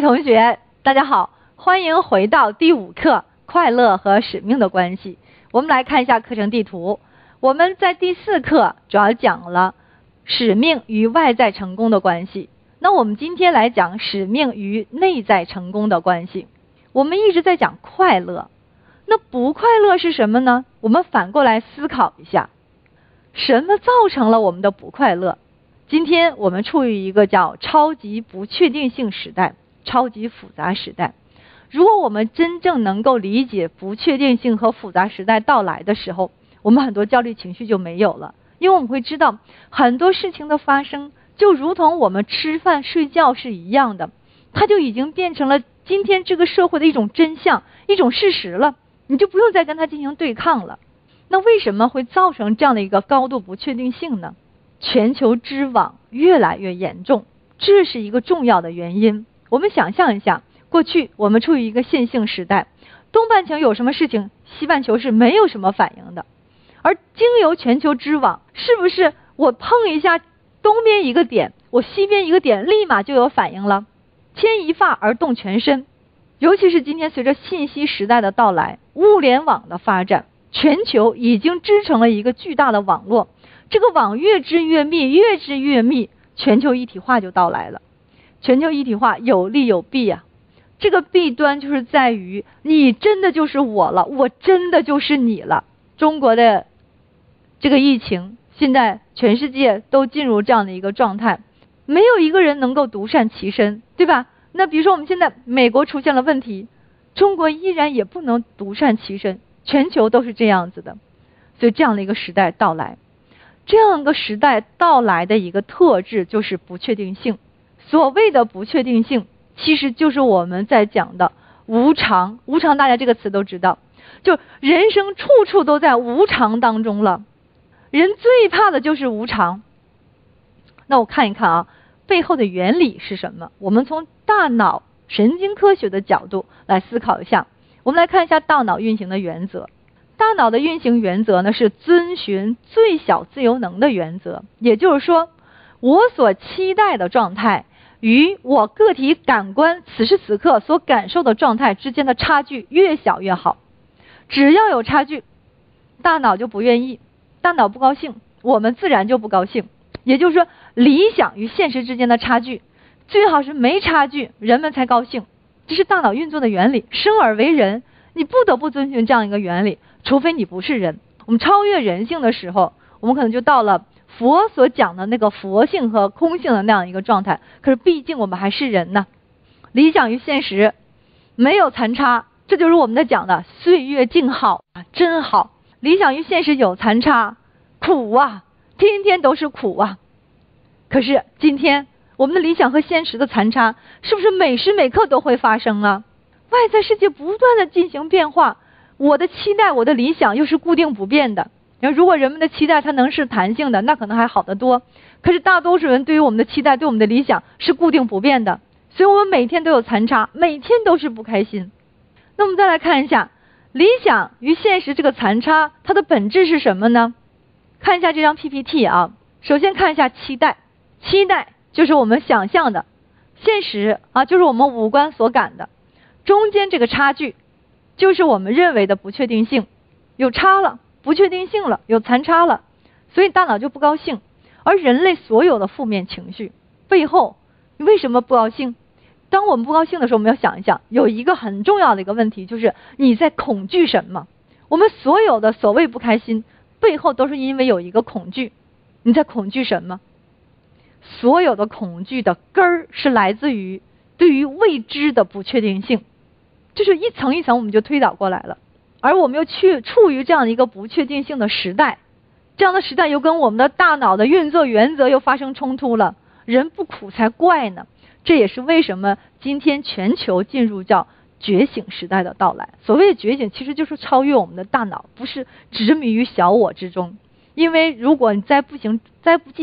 位同学，大家好，欢迎回到第5课快乐和使命的关系。我们来看一下课程地图。我们在第4课主要讲了使命与外在成功的关系，那我们今天来讲使命与内在成功的关系。我们一直在讲快乐，那不快乐是什么呢？我们反过来思考一下，什么造成了我们的不快乐？今天我们处于一个叫超级不确定性时代，超级复杂时代。如果我们真正能够理解不确定性和复杂时代到来的时候，我们很多焦虑情绪就没有了，因为我们会知道很多事情的发生就如同我们吃饭睡觉是一样的，它就已经变成了今天这个社会的一种真相，一种事实了，你就不用再跟它进行对抗了。那为什么会造成这样的一个高度不确定性呢？全球之网越来越严重，这是一个重要的原因。我们想象一下，过去我们处于一个线性时代，东半球有什么事情，西半球是没有什么反应的。而经由全球之网，是不是我碰一下东边一个点，我西边一个点，立马就有反应了？牵一发而动全身。尤其是今天随着信息时代的到来，物联网的发展，全球已经织成了一个巨大的网络，这个网越织越密，越织越密，全球一体化就到来了。全球一体化有利有弊啊，这个弊端就是在于你真的就是我了，我真的就是你了。中国的这个疫情，现在全世界都进入这样的一个状态，没有一个人能够独善其身，对吧？那比如说我们现在美国出现了问题，中国依然也不能独善其身，全球都是这样子的。所以这样的一个时代到来，这样一个时代到来的一个特质就是不确定性。所谓的不确定性，其实就是我们在讲的无常。无常大家这个词都知道，就人生处处都在无常当中了，人最怕的就是无常。那我看一看啊，背后的原理是什么？我们从大脑神经科学的角度来思考一下。我们来看一下大脑运行的原则。大脑的运行原则呢，是遵循最小自由能的原则，也就是说，我所期待的状态与我个体感官此时此刻所感受的状态之间的差距越小越好。只要有差距，大脑就不愿意，大脑不高兴，我们自然就不高兴。也就是说，理想与现实之间的差距，最好是没差距，人们才高兴。这是大脑运作的原理。生而为人，你不得不遵循这样一个原理，除非你不是人。我们超越人性的时候，我们可能就到了佛所讲的那个佛性和空性的那样一个状态。可是毕竟我们还是人呢，理想与现实没有残差，这就是我们在讲的岁月静好啊，真好。理想与现实有残差，苦啊，天天都是苦啊。可是今天我们的理想和现实的残差是不是每时每刻都会发生啊？外在世界不断的进行变化，我的期待，我的理想又是固定不变的。如果人们的期待它能是弹性的，那可能还好得多。可是大多数人对于我们的期待，对我们的理想是固定不变的，所以我们每天都有残差，每天都是不开心。那我们再来看一下理想与现实这个残差，它的本质是什么呢？看一下这张 PPT 啊。首先看一下期待，期待就是我们想象的，现实啊就是我们五官所感的，中间这个差距就是我们认为的不确定性，有差了，不确定性了，有残差了，所以大脑就不高兴。而人类所有的负面情绪背后，你为什么不高兴？当我们不高兴的时候，我们要想一想，有一个很重要的一个问题，就是你在恐惧什么？我们所有的所谓不开心，背后都是因为有一个恐惧。你在恐惧什么？所有的恐惧的根儿是来自于对于未知的不确定性，就是一层一层我们就推导过来了。而我们又处于这样的一个不确定性的时代，这样的时代又跟我们的大脑的运作原则又发生冲突了，人不苦才怪呢。这也是为什么今天全球进入叫觉醒时代的到来。所谓觉醒，其实就是超越我们的大脑，不是执迷于小我之中。因为如果你再不进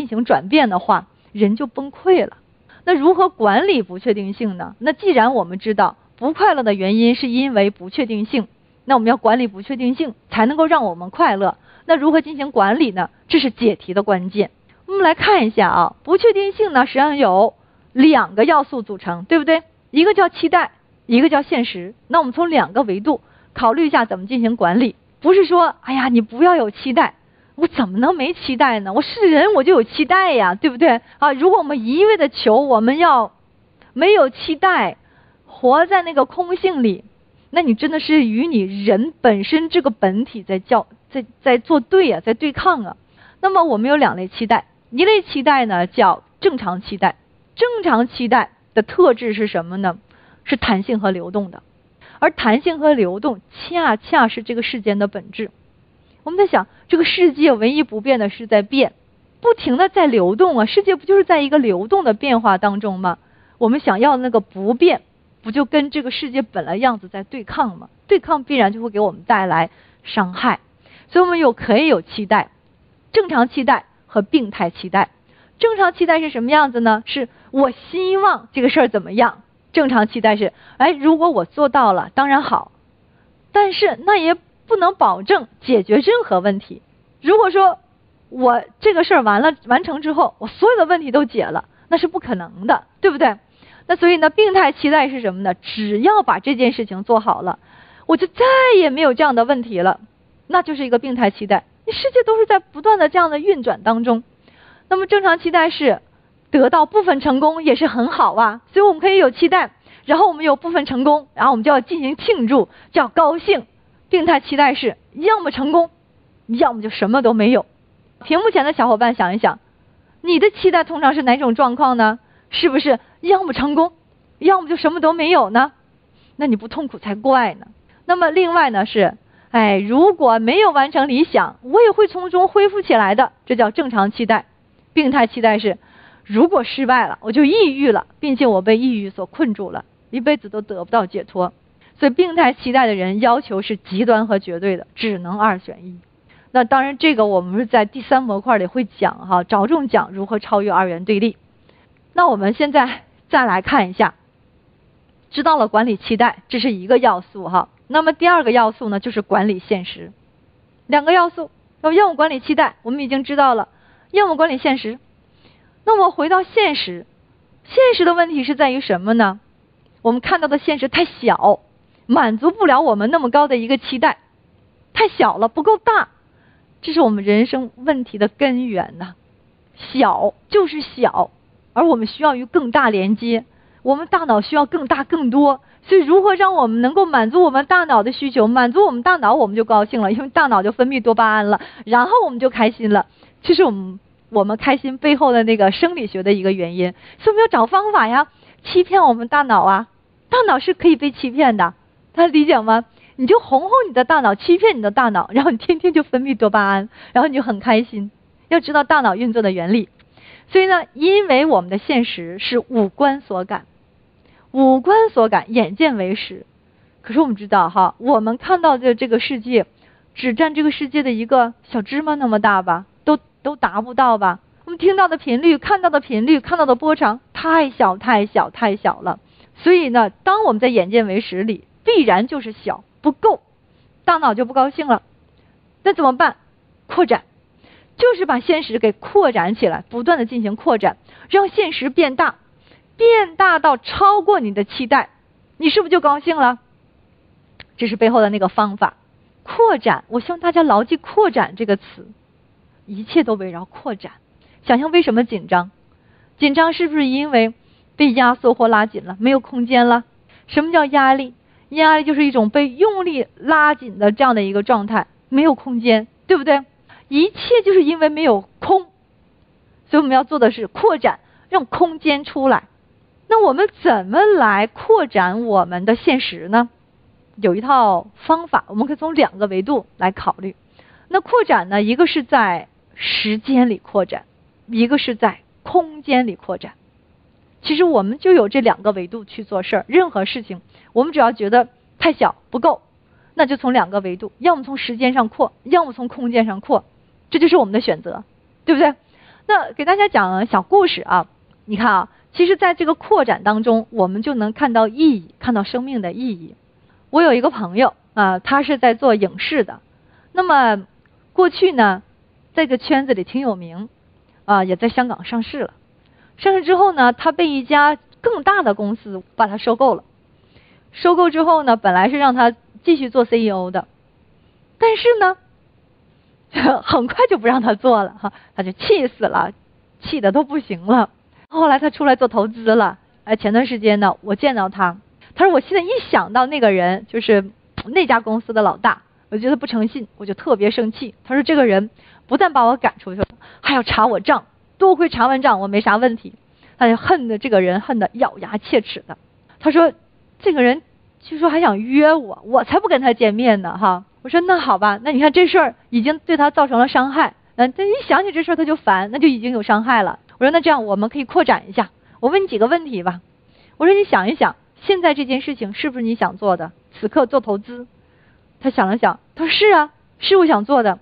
行转变的话，人就崩溃了。那如何管理不确定性呢？那既然我们知道不快乐的原因是因为不确定性，那我们要管理不确定性才能够让我们快乐。那如何进行管理呢？这是解题的关键。我们来看一下啊，不确定性呢实际上有2个要素组成，对不对？一个叫期待，一个叫现实。那我们从两个维度考虑一下怎么进行管理，不是说哎呀你不要有期待，我怎么能没期待呢？我是人我就有期待呀，对不对啊？如果我们一味的求我们要没有期待，活在那个空性里，那你真的是与你人本身这个本体在作对啊，在对抗啊。那么我们有两类期待，一类期待呢叫正常期待。正常期待的特质是什么呢？是弹性和流动的，而弹性和流动恰恰是这个世间的本质。我们在想，这个世界唯一不变的是在变，不停的在流动啊，世界不就是在一个流动的变化当中吗？我们想要的那个不变，不就跟这个世界本来样子在对抗吗？对抗必然就会给我们带来伤害，所以我们可以有期待，正常期待和病态期待。正常期待是什么样子呢？是我希望这个事儿怎么样。正常期待是，哎，如果我做到了，当然好，但是那也不能保证解决任何问题。如果说我这个事儿完成之后，我所有的问题都解了，那是不可能的，对不对？那所以呢，病态期待是什么呢？只要把这件事情做好了，我就再也没有这样的问题了，那就是一个病态期待。世界都是在不断的这样的运转当中。那么正常期待是得到部分成功也是很好啊，所以我们可以有期待，然后我们有部分成功，然后我们就要进行庆祝，就要高兴。病态期待是要么成功，要么就什么都没有。屏幕前的小伙伴想一想，你的期待通常是哪种状况呢？是不是要么成功，要么就什么都没有呢？那你不痛苦才怪呢。那么另外呢是，哎，如果没有完成理想，我也会从中恢复起来的，这叫正常期待。病态期待是，如果失败了，我就抑郁了，并且我被抑郁所困住了，一辈子都得不到解脱。所以病态期待的人要求是极端和绝对的，只能二选一。那当然这个我们是在第三模块里会讲哈，着重讲如何超越二元对立。那我们现在再来看一下，知道了管理期待，这是一个要素哈。那么第二个要素呢，就是管理现实。两个要素，要么管理期待，我们已经知道了，要么管理现实。那么回到现实，现实的问题是在于什么呢？我们看到的现实太小，满足不了我们那么高的一个期待，太小了，不够大，这是我们人生问题的根源呐。小就是小，而我们需要与更大连接，我们大脑需要更大更多，所以如何让我们能够满足我们大脑的需求，满足我们大脑，我们就高兴了，因为大脑就分泌多巴胺了，然后我们就开心了，这是我们开心背后的那个生理学的一个原因。所以我们要找方法呀，欺骗我们大脑啊，大脑是可以被欺骗的，大家理解吗？你就哄哄你的大脑，欺骗你的大脑，然后你天天就分泌多巴胺，然后你就很开心。要知道大脑运作的原理。所以呢，因为我们的现实是五官所感，五官所感，眼见为实。可是我们知道哈，我们看到的这个世界只占这个世界的一个小芝麻那么大吧，都达不到吧。我们听到的频率，看到的频率，看到的波长太小太小太小了。所以呢，当我们在眼见为实里，必然就是小不够，大脑就不高兴了。那怎么办？扩展，就是把现实给扩展起来，不断的进行扩展，让现实变大，变大到超过你的期待，你是不是就高兴了？这是背后的那个方法。扩展，我希望大家牢记扩展这个词，一切都围绕扩展。想象为什么紧张？紧张是不是因为被压缩或拉紧了，没有空间了？什么叫压力？压力就是一种被用力拉紧的这样的一个状态，没有空间，对不对？一切就是因为没有空，所以我们要做的是扩展，让空间出来。那我们怎么来扩展我们的现实呢？有一套方法，我们可以从两个维度来考虑。那扩展呢，一个是在时间里扩展，一个是在空间里扩展。其实我们就有这两个维度去做事儿，任何事情我们只要觉得太小不够，那就从两个维度，要么从时间上扩，要么从空间上扩，这就是我们的选择，对不对？那给大家讲小故事啊，你看啊，其实在这个扩展当中，我们就能看到意义，看到生命的意义。我有一个朋友啊，他是在做影视的，那么过去呢，在这个圈子里挺有名啊，也在香港上市了。上市之后呢，他被一家更大的公司把它收购了。收购之后呢，本来是让他继续做 CEO 的，但是呢很快就不让他做了哈，他就气死了，气得都不行了。后来他出来做投资了。哎，前段时间呢我见到他，他说我现在一想到那个人就是那家公司的老大，我觉得不诚信，我就特别生气。他说这个人不但把我赶出去了，还要查我账，多亏查完账我没啥问题。他就恨的这个人恨得咬牙切齿的。他说这个人据说还想约我，我才不跟他见面呢哈。我说那好吧，那你看这事儿已经对他造成了伤害，他一想起这事儿他就烦，那就已经有伤害了。我说那这样我们可以扩展一下，我问你几个问题吧。我说你想一想，现在这件事情是不是你想做的，此刻做投资？他想了想，他说是啊，是我想做的。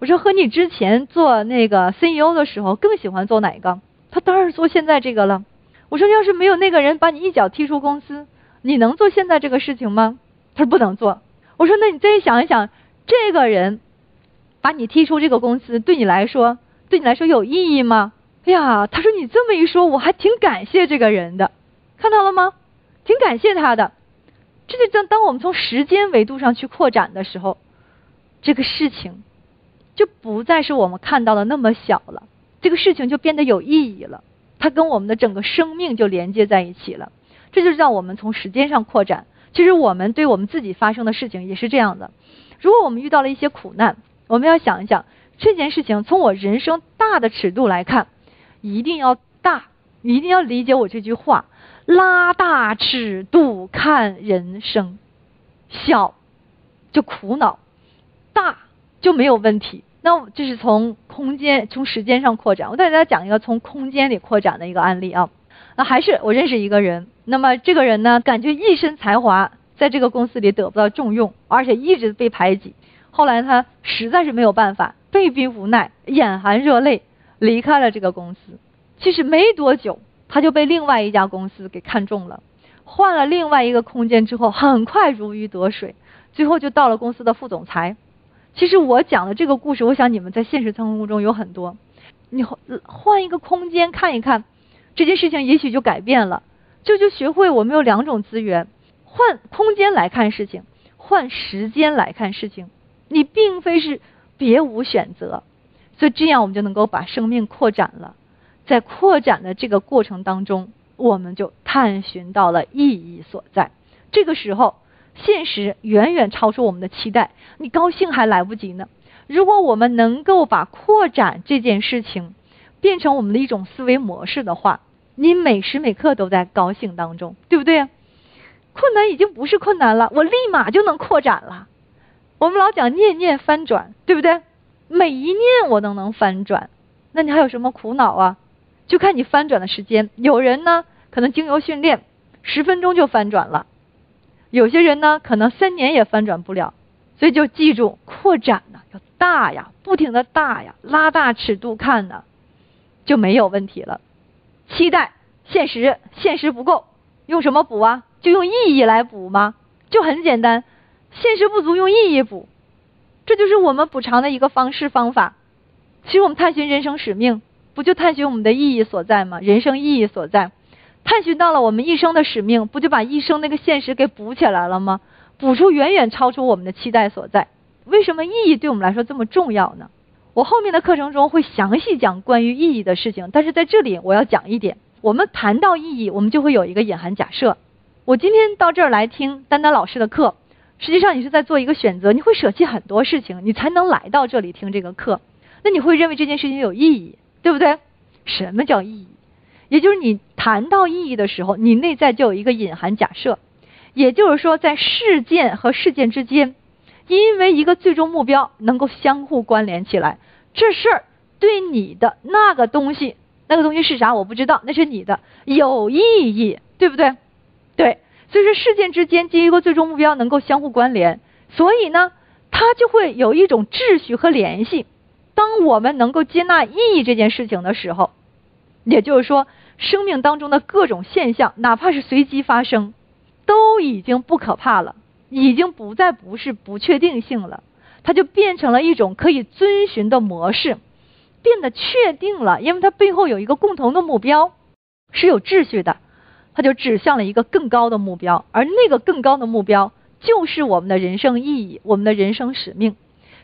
我说和你之前做那个 CEO 的时候更喜欢做哪个？他当然做现在这个了。我说要是没有那个人把你一脚踢出公司，你能做现在这个事情吗？他说不能做。我说那你再想一想，这个人把你踢出这个公司对你来说有意义吗？哎呀，他说你这么一说我还挺感谢这个人的，看到了吗？挺感谢他的。这就当我们从时间维度上去扩展的时候，这个事情就不再是我们看到的那么小了，这个事情就变得有意义了，它跟我们的整个生命就连接在一起了。这就是让我们从时间上扩展。其实我们对我们自己发生的事情也是这样的，如果我们遇到了一些苦难，我们要想一想这件事情从我人生大的尺度来看，一定要大，一定要理解我这句话，拉大尺度看人生，小就苦恼，大就没有问题。那这是从空间从时间上扩展。我再给大家讲一个从空间里扩展的一个案例啊。还是我认识一个人，那么这个人呢感觉一身才华在这个公司里得不到重用，而且一直被排挤。后来他实在是没有办法，被逼无奈，眼含热泪离开了这个公司。其实没多久他就被另外一家公司给看中了，换了另外一个空间之后很快如鱼得水，最后就到了公司的副总裁。其实我讲的这个故事，我想你们在现实生活中有很多，你换一个空间看一看，这件事情也许就改变了。这就学会我们有两种资源，换空间来看事情，换时间来看事情，你并非是别无选择。所以这样我们就能够把生命扩展了。在扩展的这个过程当中，我们就探寻到了意义所在。这个时候现实远远超出我们的期待，你高兴还来不及呢。如果我们能够把扩展这件事情变成我们的一种思维模式的话，你每时每刻都在高兴当中，对不对？困难已经不是困难了，我立马就能扩展了。我们老讲念念翻转，对不对？每一念我都能翻转，那你还有什么苦恼啊？就看你翻转的时间。有人呢可能经由训练10分钟就翻转了，有些人呢可能3年也翻转不了。所以就记住，扩展呢要大呀，不停的大呀，拉大尺度看呢，就没有问题了。期待现实不够，用什么补啊？就用意义来补吗？就很简单，现实不足用意义补，这就是我们补偿的一个方式方法。其实我们探寻人生使命，不就探寻我们的意义所在吗？人生意义所在，探寻到了我们一生的使命，不就把一生那个现实给补起来了吗？补出远远超出我们的期待所在。为什么意义对我们来说这么重要呢？我后面的课程中会详细讲关于意义的事情，但是在这里我要讲一点，我们谈到意义，我们就会有一个隐含假设。我今天到这儿来听丹丹老师的课，实际上你是在做一个选择，你会舍弃很多事情，你才能来到这里听这个课。那你会认为这件事情有意义，对不对？什么叫意义？也就是你谈到意义的时候，你内在就有一个隐含假设，也就是说在事件和事件之间，因为一个最终目标能够相互关联起来。这事儿对你的那个东西是啥我不知道，那是你的有意义，对不对？对，所以说事件之间基于一个最终目标能够相互关联，所以呢它就会有一种秩序和联系。当我们能够接纳意义这件事情的时候，也就是说生命当中的各种现象，哪怕是随机发生，都已经不可怕了，已经不再不是不确定性了，它就变成了一种可以遵循的模式，变得确定了，因为它背后有一个共同的目标，是有秩序的。它就指向了一个更高的目标，而那个更高的目标就是我们的人生意义，我们的人生使命。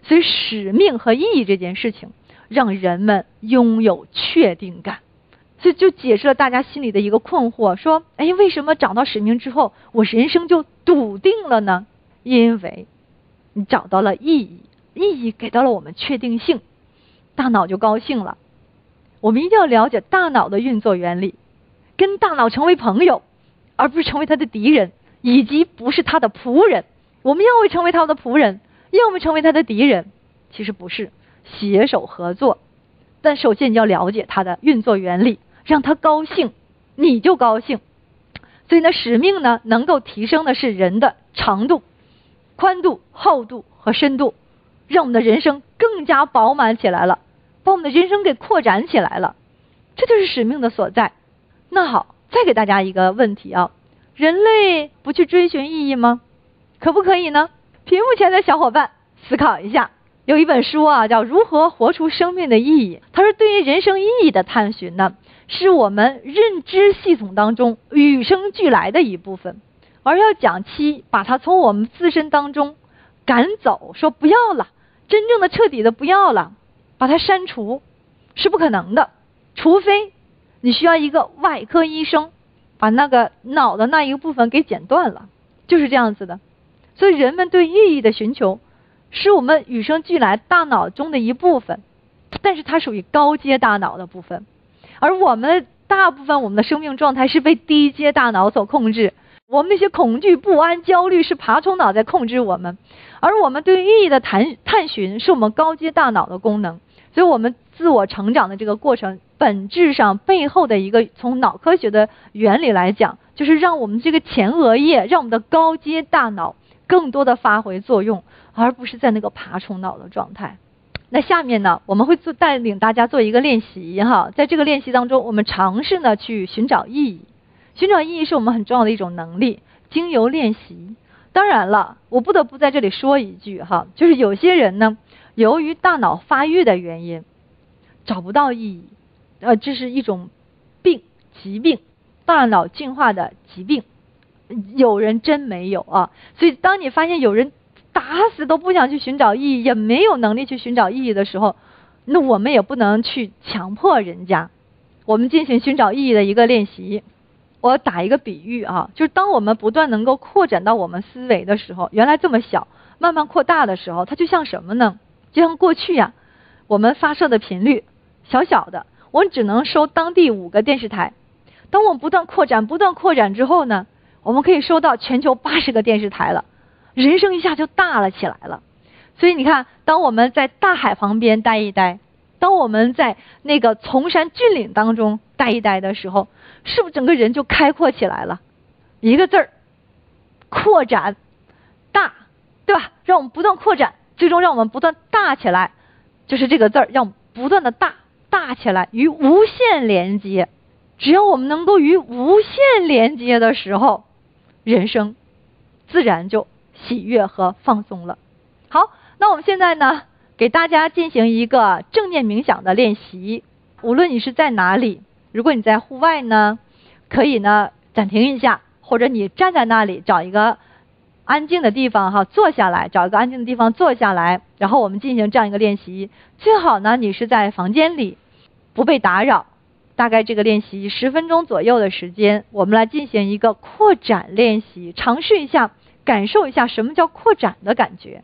所以使命和意义这件事情让人们拥有确定感，所以就解释了大家心里的一个困惑，说哎，为什么找到使命之后我人生就笃定了呢？因为你找到了意义，意义给到了我们确定性，大脑就高兴了。我们一定要了解大脑的运作原理，跟大脑成为朋友，而不是成为他的敌人，以及不是他的仆人。我们要么成为他的仆人，要么成为他的敌人，其实不是，携手合作。但首先你要了解他的运作原理，让他高兴，你就高兴。所以呢，使命呢，能够提升的是人的长度、宽度、厚度和深度，让我们的人生更加饱满起来了，把我们的人生给扩展起来了，这就是使命的所在。那好，再给大家一个问题啊，人类不去追寻意义吗？可不可以呢？屏幕前的小伙伴思考一下，有一本书啊叫《如何活出生命的意义》，它说对于人生意义的探寻呢，是我们认知系统当中与生俱来的一部分，而要讲其把它从我们自身当中赶走，说不要了，真正的彻底的不要了，把它删除是不可能的，除非你需要一个外科医生把那个脑的那一个部分给剪断了，就是这样子的。所以人们对意义的寻求是我们与生俱来大脑中的一部分，但是它属于高阶大脑的部分，而我们大部分我们的生命状态是被低阶大脑所控制，我们那些恐惧、不安、焦虑是爬虫脑在控制我们，而我们对意义的探寻是我们高阶大脑的功能。所以我们自我成长的这个过程本质上背后的一个从脑科学的原理来讲，就是让我们这个前额叶，让我们的高阶大脑更多的发挥作用，而不是在那个爬虫脑的状态。那下面呢，我们会带领大家做一个练习哈，在这个练习当中，我们尝试呢去寻找意义。寻找意义是我们很重要的一种能力，经由练习。当然了，我不得不在这里说一句哈，就是有些人呢，由于大脑发育的原因，找不到意义，这是一种疾病，大脑进化的疾病。有人真没有啊，所以当你发现有人打死都不想去寻找意义，也没有能力去寻找意义的时候，那我们也不能去强迫人家。我们进行寻找意义的一个练习，我打一个比喻啊，就是当我们不断能够扩展到我们思维的时候，原来这么小，慢慢扩大的时候，它就像什么呢？就像过去呀，我们发射的频率小小的，我们只能收当地5个电视台。当我们不断扩展之后呢，我们可以收到全球80个电视台了，人生一下就大了起来了。所以你看，当我们在大海旁边待一待，当我们在那个崇山峻岭当中待一待的时候，是不是整个人就开阔起来了？一个字儿，扩展，大，对吧？让我们不断扩展，最终让我们不断大起来，就是这个字儿，让我们不断的大起来，与无限连接。只要我们能够与无限连接的时候，人生自然就喜悦和放松了。好，那我们现在呢，给大家进行一个正念冥想的练习。无论你是在哪里，如果你在户外呢，可以呢暂停一下，或者你站在那里找一个安静的地方哈，坐下来，找一个安静的地方坐下来，然后我们进行这样一个练习。最好呢，你是在房间里，不被打扰。大概这个练习10分钟左右的时间，我们来进行一个扩展练习，尝试一下，感受一下什么叫扩展的感觉。